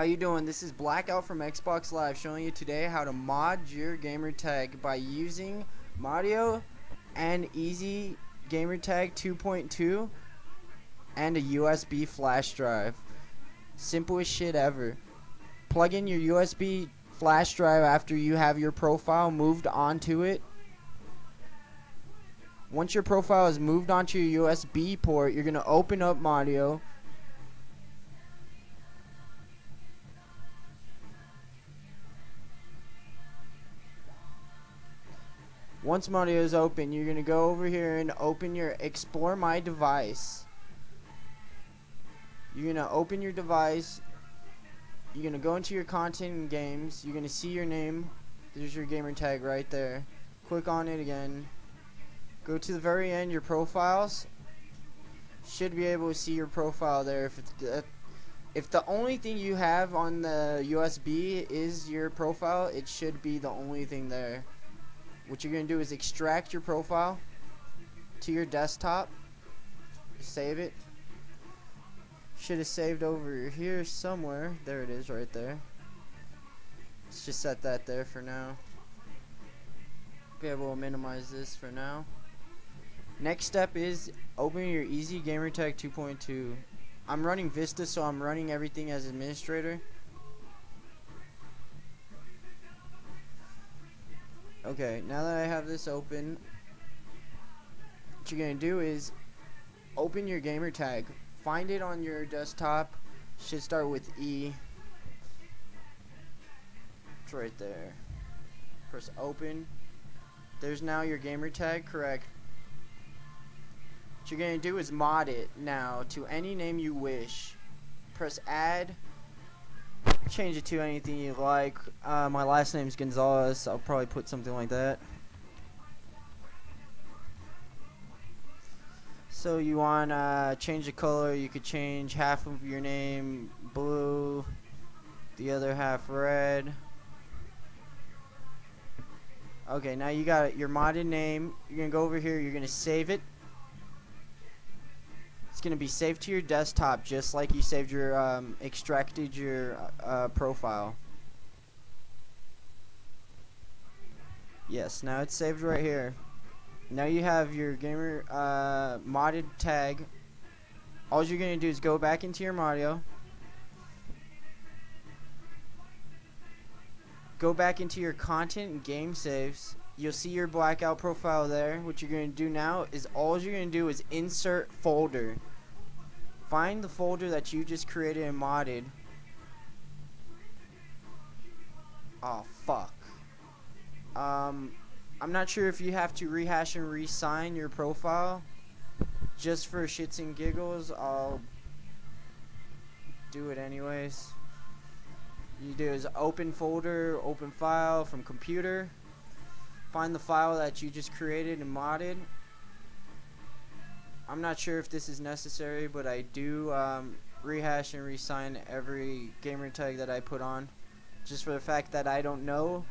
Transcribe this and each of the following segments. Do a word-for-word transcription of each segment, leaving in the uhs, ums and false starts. How you doing? This is Blackout from Xbox Live showing you today how to mod your gamer tag by using Modio and Easy Gamer Tag two point two and a U S B flash drive. Simplest shit ever. Plug in your U S B flash drive after you have your profile moved onto it. Once your profile is moved onto your U S B port, you're gonna open up Modio. Once Modio is open, you're gonna go over here and open your Explore My Device. You're gonna open your device. You're gonna go into your content and games. You're gonna see your name. There's your gamer tag right there. Click on it again. Go to the very end, your profiles. Should be able to see your profile there. If it's the, if the only thing you have on the U S B is your profile, it should be the only thing there. What you're going to do is extract your profile to your desktop. Save it. Should have saved over here somewhere. There it is right there. Let's just set that there for now. Be able to minimize this for now. Next step is open your Easy Gamer Tag two point two. I'm running Vista, so I'm running everything as administrator. Okay, now that I have this open, what you're going to do is open your gamer tag. Find it on your desktop. Should start with E. It's right there. Press open. There's now your gamer tag, correct. What you're going to do is mod it now to any name you wish. Press add. Change it to anything you like. Uh, my last name's Gonzalez. So I'll probably put something like that. So you want to uh, change the color. You could change half of your name blue, the other half red. Okay, now you got your modded name. You're going to go over here. You're going to save it. It's going to be saved to your desktop just like you saved your um, extracted your uh, profile. Yes, now it's saved right here. Now you have your gamer uh, modded tag. All you're going to do is go back into your Modio. Go back into your content and game saves. You'll see your Blackout profile there. What you're going to do now is all you're going to do is insert folder. Find the folder that you just created and modded. Oh fuck. Um, I'm not sure if you have to rehash and re-sign your profile. Just for shits and giggles, I'll do it anyways. You do is open folder, open file from computer. Find the file that you just created and modded. I'm not sure if this is necessary, but I do um, rehash and re-sign every gamer tag that I put on, just for the fact that I don't know.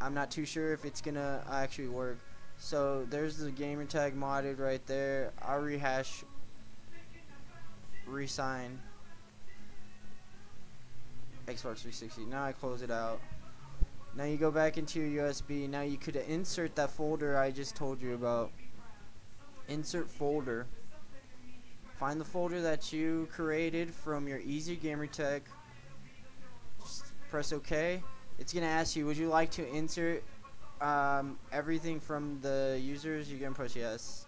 I'm not too sure if it's gonna actually work. So there's the gamer tag modded right there. I'll rehash, re-sign Xbox three sixty. Now I close it out. Now you go back into your U S B. Now you could insert that folder I just told you about. Insert folder. Find the folder that you created from your Easy Gamer Tag. Just press OK. It's gonna ask you, would you like to insert um, everything from the users? You're gonna press yes.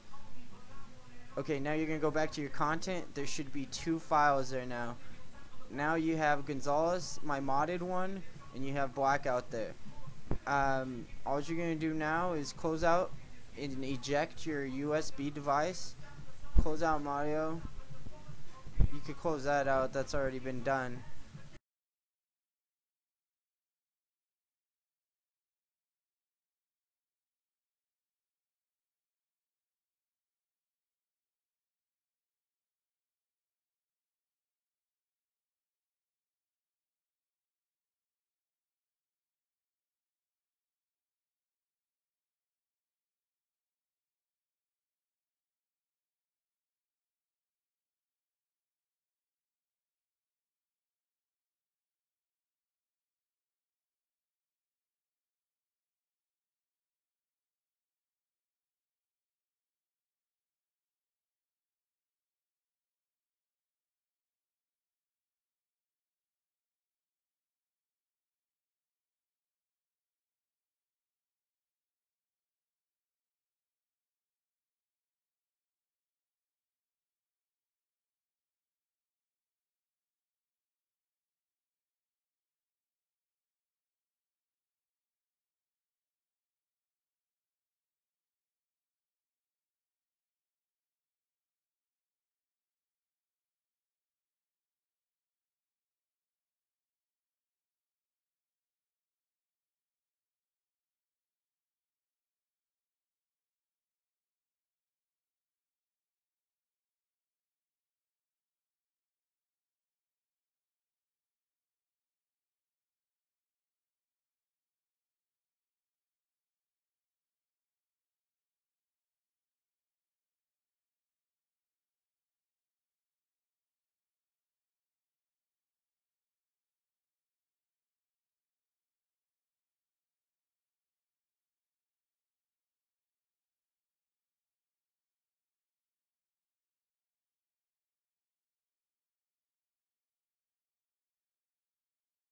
Okay, now you're gonna go back to your content. There should be two files there now. Now you have Gonzalez, my modded one. And you have Blackout there. Um, all you're going to do now is close out and eject your U S B device. Close out Modio. You could close that out. That's already been done.